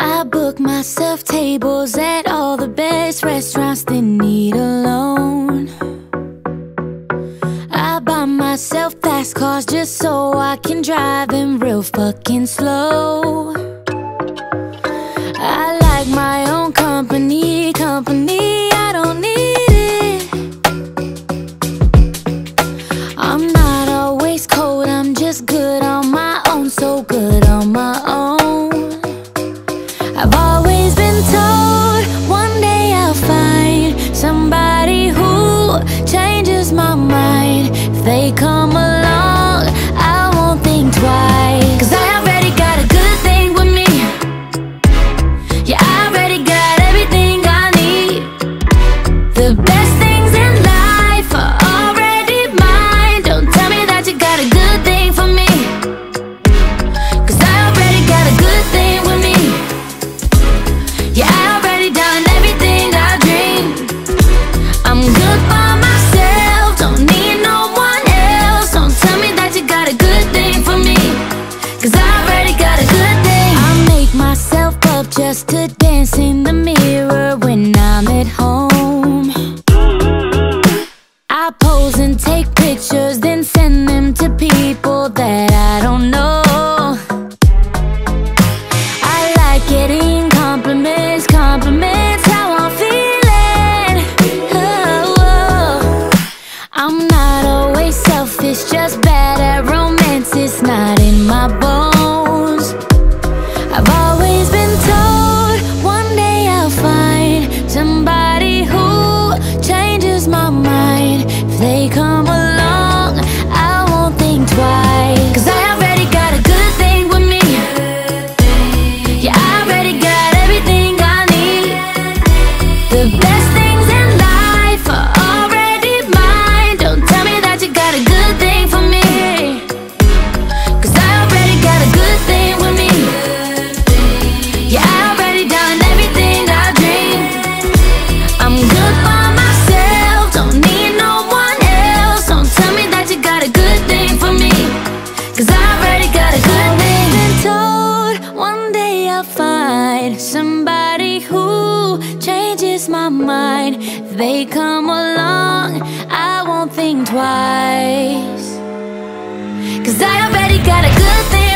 I book myself tables at all the best restaurants that need a loan. I buy myself fast cars just so I can drive them real fucking slow. I like my own company, I don't need it. I'm not always cold, I'm just good on my own, so good on my own. I've always been told one day I'll find somebody who changes my mind. If they come along, I won't think twice, 'cause I already got a good thing with me. Yeah, I already got everything I need. The best things in life are already mine. Don't tell me that you got a good thing for me, 'cause I already got a good thing with me. Yeah, I already done everything I dreamed. I'm good by myself, don't need no one else. Don't tell me that you got a good thing for me, 'cause I already got a good thing. I make myself up just to dance in the mirror when I'm at home. I pose and take pictures, then send them to people that I don't know. I like getting compliments how I'm feeling. Oh, oh. I'm not always selfish, just bad at romance. It's not in my bones. I've always been told one day I'll find somebody who changes my mind. If they come along, I won't think twice, 'cause I already got a good thing with me. Yeah, I already got everything I need. The best things in life are already mine. Don't tell me that you got a good thing for me, 'cause I already got a good thing with me. Yeah, I already done everything I dreamed. I'm good by myself, don't need no one else. Don't tell me that you got a good thing for me, 'cause I already got a good thing. I've been told one day I'll find somebody who changes my mind. If they come along, I won't think twice, 'cause I already got a good thing.